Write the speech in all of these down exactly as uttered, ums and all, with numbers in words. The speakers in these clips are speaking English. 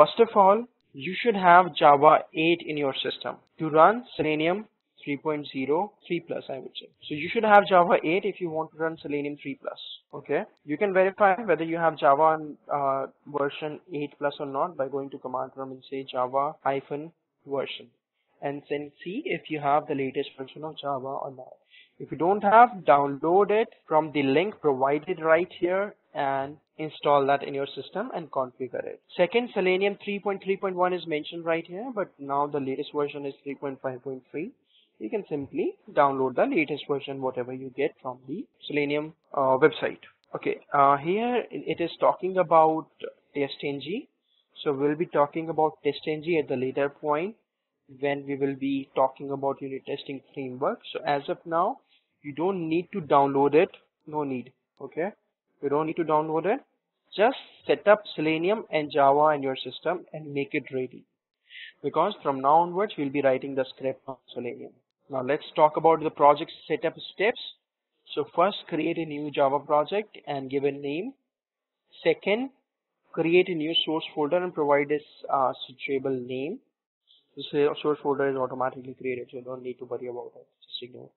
First of all, you should have Java eight in your system to run Selenium three point oh, three plus I would say. So you should have Java eight if you want to run Selenium three plus. Okay, you can verify whether you have Java uh, version eight plus or not by going to command prompt and say Java hyphen version, and then see if you have the latest version of Java or not. If you don't have, download it from the link provided right here and install that in your system and configure it. Second, Selenium three point three point one is mentioned right here, but now the latest version is three point five point three. You can simply download the latest version, whatever you get from the Selenium uh, website. Okay, uh, here it is talking about TestNG. So we'll be talking about TestNG at the later point when we will be talking about unit testing framework. So as of now, you don't need to download it. No need. Okay, you don't need to download it. Just set up Selenium and Java in your system and make it ready, because from now onwards we'll be writing the script on Selenium. Now let's talk about the project setup steps. So first, create a new Java project and give a name. Second, create a new source folder and provide a uh, suitable name. The source folder is automatically created, so you don't need to worry about it. Just ignore.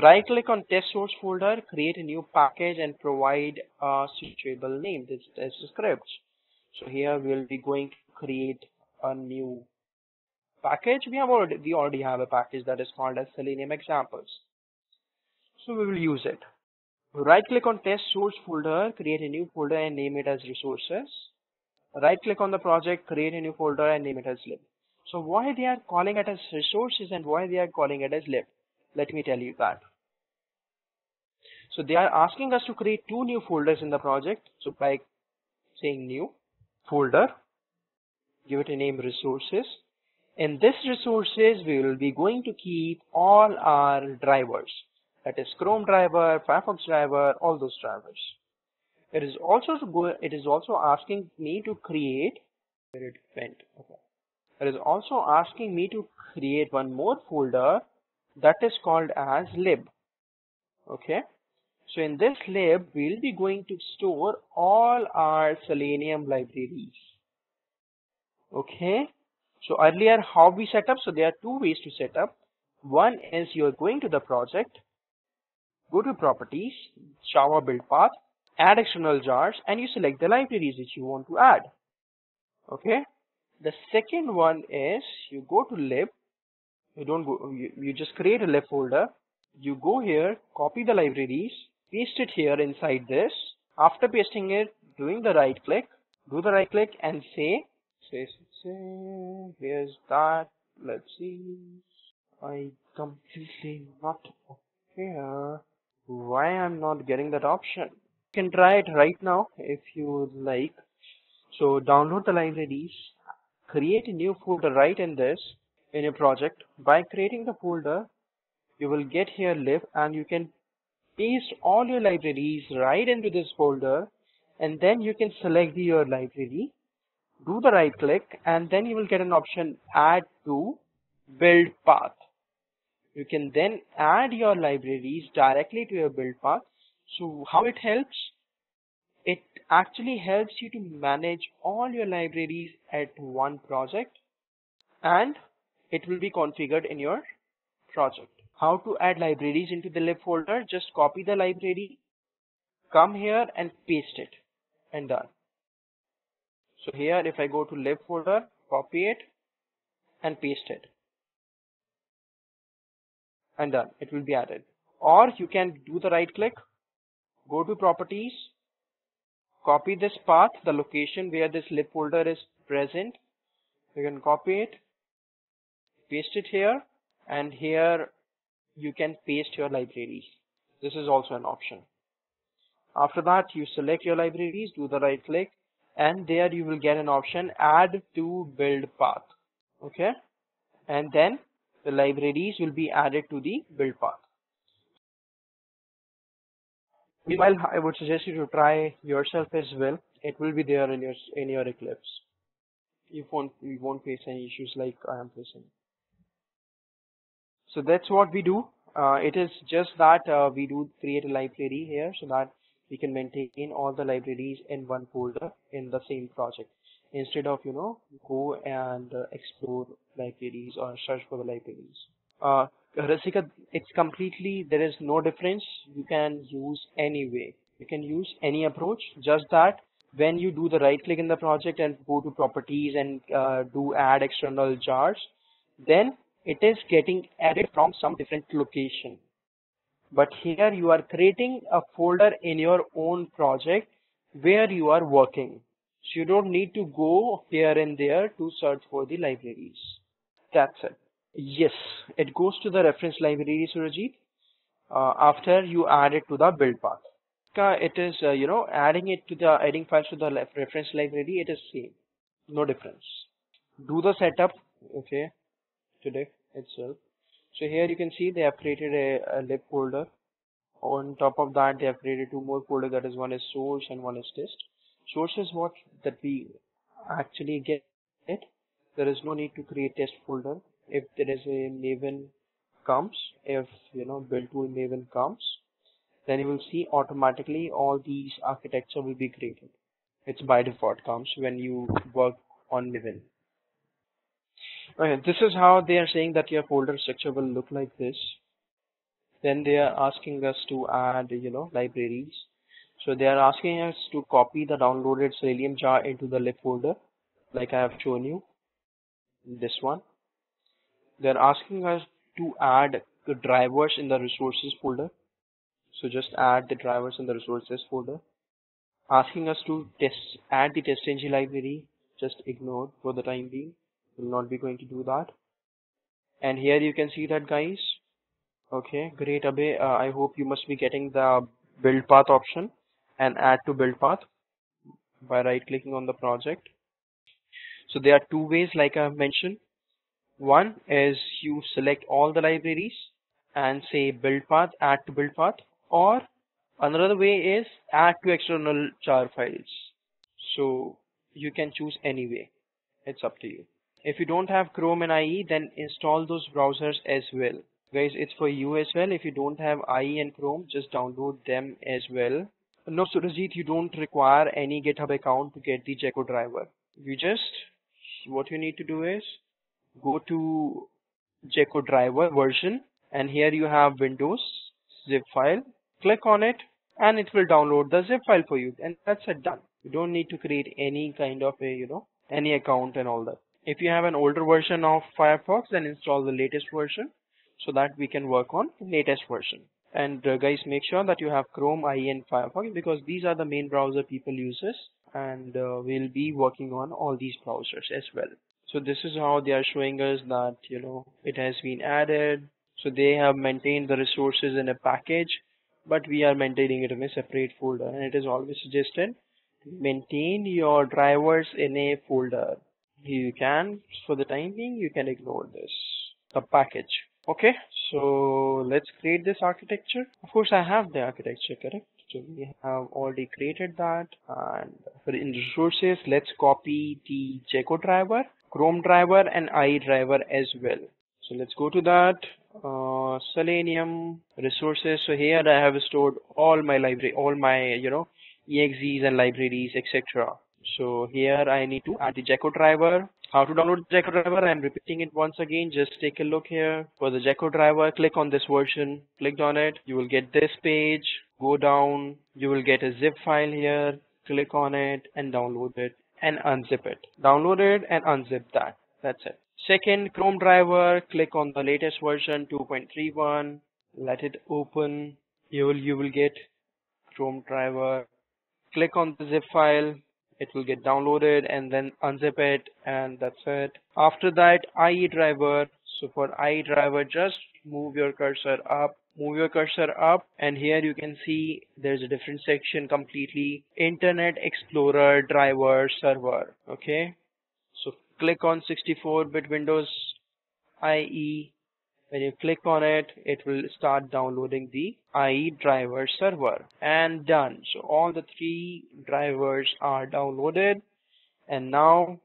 Right click on test source folder, create a new package and provide a suitable name. This is scripts. So here we'll be going to create a new package. We have already we already have a package that is called as Selenium examples, so we will use it. Right click on test source folder, create a new folder and name it as resources. Right click on the project, create a new folder and name it as lib. So why they are calling it as resources and why they are calling it as lib? Let me tell you that. So they are asking us to create two new folders in the project. So by saying new folder, give it a name resources. In this resources, we will be going to keep all our drivers, that is Chrome driver, Firefox driver, all those drivers. It is also to go, it is also asking me to create where it went. Okay. It is also asking me to create one more folder that is called as lib. Okay. So in this lib, we'll be going to store all our Selenium libraries. Okay, so earlier how we set up, so there are two ways to set up. One is you're going to the project, go to properties, Java build path, add external jars, and you select the libraries which you want to add. Okay, the second one is you go to lib, you don't go, you, you just create a lib folder, you go here, copy the libraries, paste it here inside this. After pasting it, doing the right click, do the right click and say Say, say, here's that. Let's see. I completely not here. Why I'm not getting that option? You can try it right now if you like. So download the libraries, create a new folder right in this in your project. By creating the folder, you will get here lib, and you can paste all your libraries right into this folder, and then you can select your library. Do the right click and then you will get an option add to build path. You can then add your libraries directly to your build path. So how it helps? It actually helps you to manage all your libraries at one project, and it will be configured in your project. How to add libraries into the lib folder? Just copy the library, come here and paste it, and done. So here if I go to lib folder, copy it and paste it, and done, it will be added. Or you can do the right click, go to properties, copy this path, the location where this lib folder is present. You can copy it, paste it here, and here you can paste your libraries. This is also an option. After that, you select your libraries, do the right click, and there you will get an option add to build path. Okay, and then the libraries will be added to the build path. Meanwhile, I would suggest you to try yourself as well. It will be there in your in your Eclipse. You won't you won't face any issues like I am facing. So that's what we do. Uh, it is just that uh, we do create a library here so that we can maintain all the libraries in one folder in the same project. instead of, you know, go and uh, explore libraries or search for the libraries. Uh, Rasika, it's completely, there is no difference. You can use any way. You can use any approach, just that when you do the right click in the project and go to properties and uh, do add external jars, then it is getting added from some different location. But here you are creating a folder in your own project where you are working. So you don't need to go here and there to search for the libraries. That's it. Yes, it goes to the reference library, Surajit, uh, after you add it to the build path. It is, uh, you know, adding it to the, adding files to the reference library, it is same, no difference. Do the setup, okay, today itself. So here you can see they have created a, a lib folder. On top of that, they have created two more folders, that is, one is source and one is test. Source is what that we actually get it. There is no need to create test folder. If there is a Maven comes, if you know build tool Maven comes, then you will see automatically all these architecture will be created. It's by default comes when you work on Maven. Okay, this is how they are saying that your folder structure will look like this. Then they are asking us to add, you know, libraries. So they are asking us to copy the downloaded Selenium jar into the lib folder, like I have shown you, this one. They are asking us to add the drivers in the resources folder. So just add the drivers in the resources folder. Asking us to test, add the TestNG library, just ignore for the time being. Will not be going to do that. And here you can see that, guys. Okay, great, Abhay. Uh, I hope you must be getting the build path option and add to build path by right clicking on the project. So there are two ways, like I have mentioned. One is you select all the libraries and say build path, add to build path, or another way is add to external jar files. So you can choose any way, it's up to you. If you don't have Chrome and I E, then install those browsers as well. Guys, it's for you as well. If you don't have I E and Chrome, just download them as well. No, Surajit, you don't require any GitHub account to get the Gecko driver. You just, what you need to do is, go to Gecko driver version, and here you have Windows zip file. Click on it, and it will download the zip file for you, and that's it, done. You don't need to create any kind of a, you know, any account and all that. If you have an older version of Firefox, then install the latest version, so that we can work on the latest version. And uh, guys, make sure that you have Chrome, I E and Firefox, because these are the main browser people uses, and uh, we'll be working on all these browsers as well. So this is how they are showing us that, you know, it has been added. So they have maintained the resources in a package, but we are maintaining it in a separate folder, and it is always suggested to maintain your drivers in a folder. You can, for the time being, you can ignore this, the package. Okay, so let's create this architecture. Of course, I have the architecture, correct? So we have already created that. And for in resources, let's copy the Gecko driver, Chrome driver, and I E driver as well. So let's go to that. Uh, Selenium resources. So here I have stored all my library, all my, you know, E X Es and libraries, et cetera. So here I need to add the Gecko driver. How to download the Gecko driver? I'm repeating it once again. Just take a look here. For the Gecko driver, click on this version. Clicked on it. You will get this page. Go down. You will get a zip file here. Click on it and download it and unzip it. Download it and unzip that. That's it. Second, Chrome driver. Click on the latest version two point three one. Let it open. You will, you will get Chrome driver. Click on the zip file. It will get downloaded and then unzip it, and that's it. After that, I E driver. So for I E driver, just move your cursor up, move your cursor up, and here you can see there's a different section completely. Internet Explorer driver server. Okay. So click on sixty-four bit Windows I E. When you click on it, it will start downloading the I E driver server, and done. So all the three drivers are downloaded, and now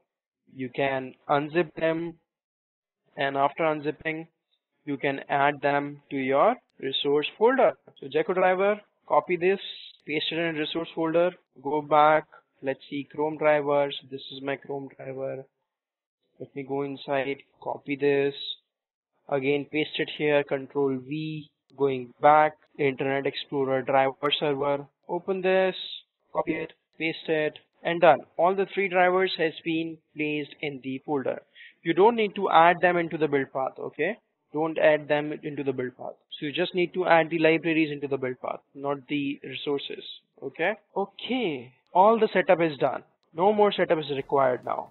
you can unzip them, and after unzipping, you can add them to your resource folder. So Gecko driver, copy this, paste it in resource folder, go back Let's see Chrome drivers. This is my Chrome driver. Let me go inside, copy this, again paste it here, Control V, going back, Internet Explorer driver server, open this, copy it, paste it, and done. All the three drivers has been placed in the folder. You don't need to add them into the build path, okay? Don't add them into the build path. So you just need to add the libraries into the build path, not the resources, okay? Okay, all the setup is done. No more setup is required now.